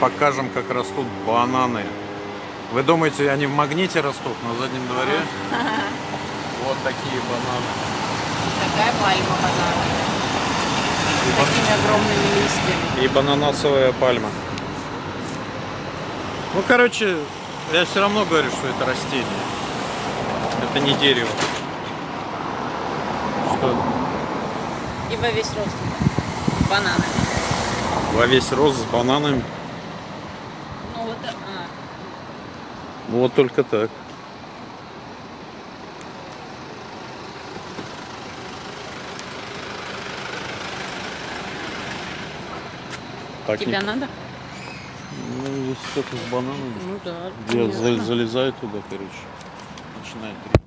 покажем, как растут бананы. Вы думаете, они в магните растут на заднем дворе? Вот такие бананы. Такая пальма банана. Такими огромными листьями. И бананасовая пальма. Ну, короче, я все равно говорю, что это растение. Это не дерево. Что? И во весь рост с бананами. Во весь рост с бананами? Ну вот, вот только так. Так тебя не... надо? Ну, здесь что-то с бананами. Ну да. Залезаю туда, короче. Начинает.